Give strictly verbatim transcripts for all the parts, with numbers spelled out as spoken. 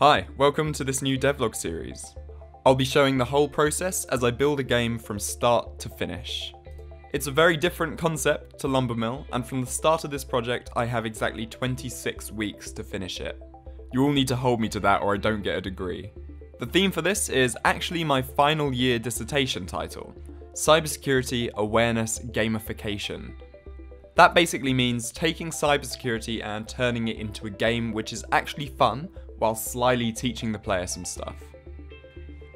Hi, welcome to this new devlog series. I'll be showing the whole process as I build a game from start to finish. It's a very different concept to Lumbermill, and from the start of this project I have exactly twenty-six weeks to finish it. You all need to hold me to that or I don't get a degree. The theme for this is actually my final year dissertation title, Cybersecurity Awareness Gamification. That basically means taking cybersecurity and turning it into a game which is actually fun, while slyly teaching the player some stuff.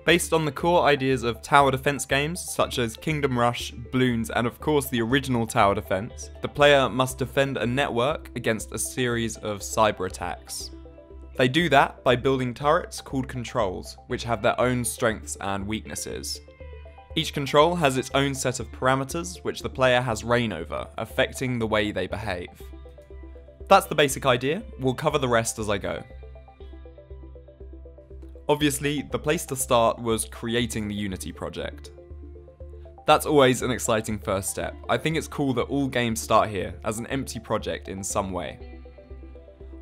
Based on the core ideas of tower defense games such as Kingdom Rush, Bloons, and of course the original tower defense, the player must defend a network against a series of cyber attacks. They do that by building turrets called controls, which have their own strengths and weaknesses. Each control has its own set of parameters which the player has reign over, affecting the way they behave. That's the basic idea. We'll cover the rest as I go. Obviously, the place to start was creating the Unity project. That's always an exciting first step. I think it's cool that all games start here, as an empty project in some way.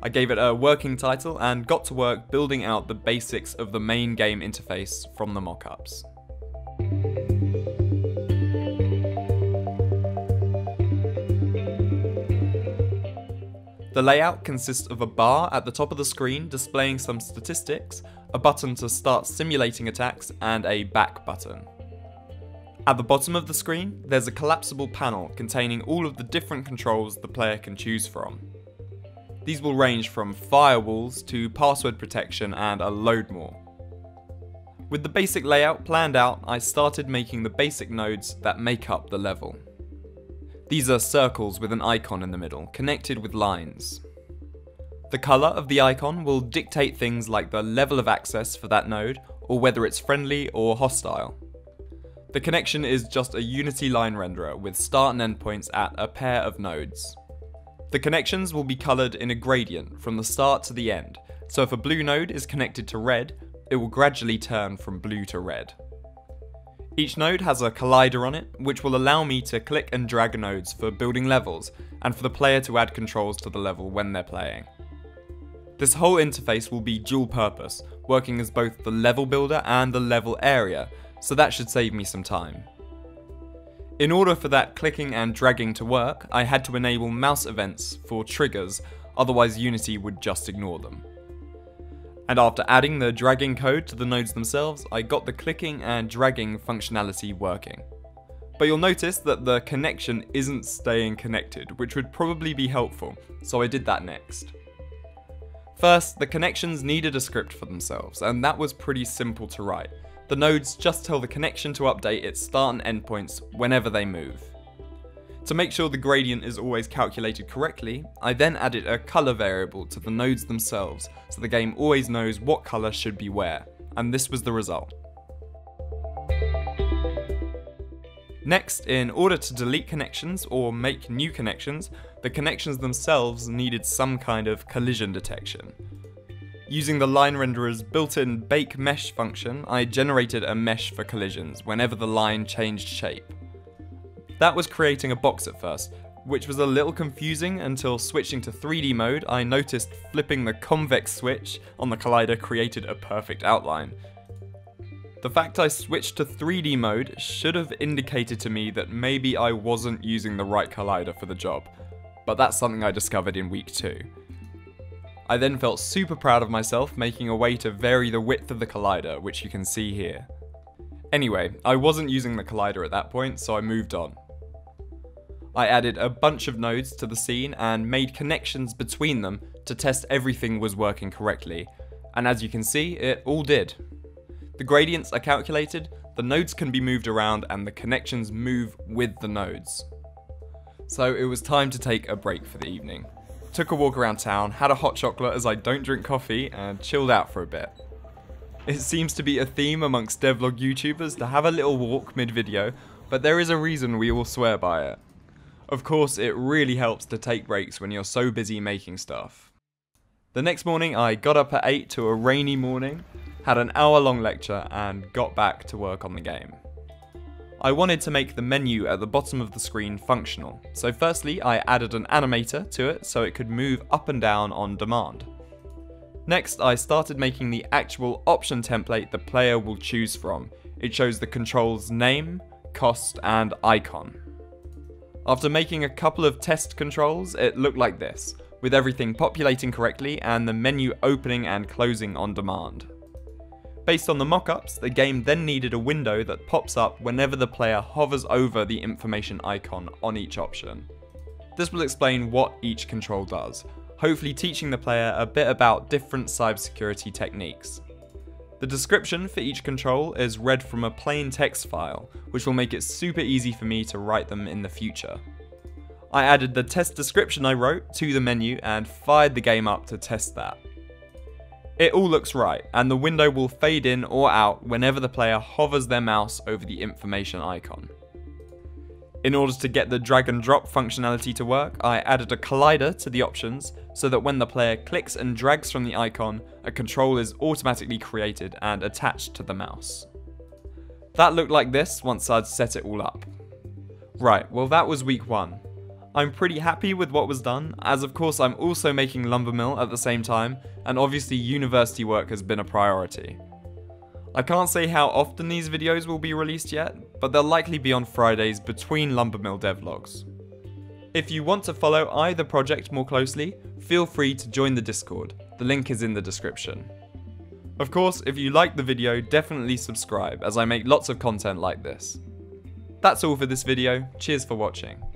I gave it a working title and got to work building out the basics of the main game interface from the mock-ups. The layout consists of a bar at the top of the screen displaying some statistics, a button to start simulating attacks, and a back button. At the bottom of the screen, there's a collapsible panel containing all of the different controls the player can choose from. These will range from firewalls to password protection and a load more. With the basic layout planned out, I started making the basic nodes that make up the level. These are circles with an icon in the middle, connected with lines. The colour of the icon will dictate things like the level of access for that node, or whether it's friendly or hostile. The connection is just a Unity line renderer with start and end points at a pair of nodes. The connections will be coloured in a gradient from the start to the end, so if a blue node is connected to red, it will gradually turn from blue to red. Each node has a collider on it, which will allow me to click and drag nodes for building levels, and for the player to add controls to the level when they're playing. This whole interface will be dual purpose, working as both the level builder and the level area, so that should save me some time. In order for that clicking and dragging to work, I had to enable mouse events for triggers, otherwise Unity would just ignore them. And after adding the dragging code to the nodes themselves, I got the clicking and dragging functionality working. But you'll notice that the connection isn't staying connected, which would probably be helpful, so I did that next. First, the connections needed a script for themselves, and that was pretty simple to write. The nodes just tell the connection to update its start and end points whenever they move. To make sure the gradient is always calculated correctly, I then added a colour variable to the nodes themselves, so the game always knows what colour should be where, and this was the result. Next, in order to delete connections or make new connections, the connections themselves needed some kind of collision detection. Using the line renderer's built-in bake mesh function, I generated a mesh for collisions whenever the line changed shape. That was creating a box at first, which was a little confusing until switching to three D mode, I noticed flipping the convex switch on the collider created a perfect outline. The fact I switched to three D mode should have indicated to me that maybe I wasn't using the right collider for the job, but that's something I discovered in week two. I then felt super proud of myself making a way to vary the width of the collider, which you can see here. Anyway, I wasn't using the collider at that point, so I moved on. I added a bunch of nodes to the scene and made connections between them to test everything was working correctly, and as you can see, it all did. The gradients are calculated, the nodes can be moved around, and the connections move with the nodes. So it was time to take a break for the evening. Took a walk around town, had a hot chocolate as I don't drink coffee, and chilled out for a bit. It seems to be a theme amongst devlog YouTubers to have a little walk mid-video, but there is a reason we all swear by it. Of course, it really helps to take breaks when you're so busy making stuff. The next morning, I got up at eight to a rainy morning, had an hour-long lecture, and got back to work on the game. I wanted to make the menu at the bottom of the screen functional, so firstly I added an animator to it so it could move up and down on demand. Next, I started making the actual option template the player will choose from. It shows the control's name, cost, and icon. After making a couple of test controls, it looked like this, with everything populating correctly and the menu opening and closing on demand. Based on the mock-ups, the game then needed a window that pops up whenever the player hovers over the information icon on each option. This will explain what each control does, hopefully teaching the player a bit about different cybersecurity techniques. The description for each control is read from a plain text file, which will make it super easy for me to write them in the future. I added the test description I wrote to the menu and fired the game up to test that. It all looks right, and the window will fade in or out whenever the player hovers their mouse over the information icon. In order to get the drag and drop functionality to work, I added a collider to the options so that when the player clicks and drags from the icon, a control is automatically created and attached to the mouse. That looked like this once I'd set it all up. Right, well that was week one. I'm pretty happy with what was done, as of course I'm also making Lumbermill at the same time, and obviously university work has been a priority. I can't say how often these videos will be released yet, but they'll likely be on Fridays between Lumbermill devlogs. If you want to follow either project more closely, feel free to join the Discord, the link is in the description. Of course, if you liked the video, definitely subscribe, as I make lots of content like this. That's all for this video, cheers for watching.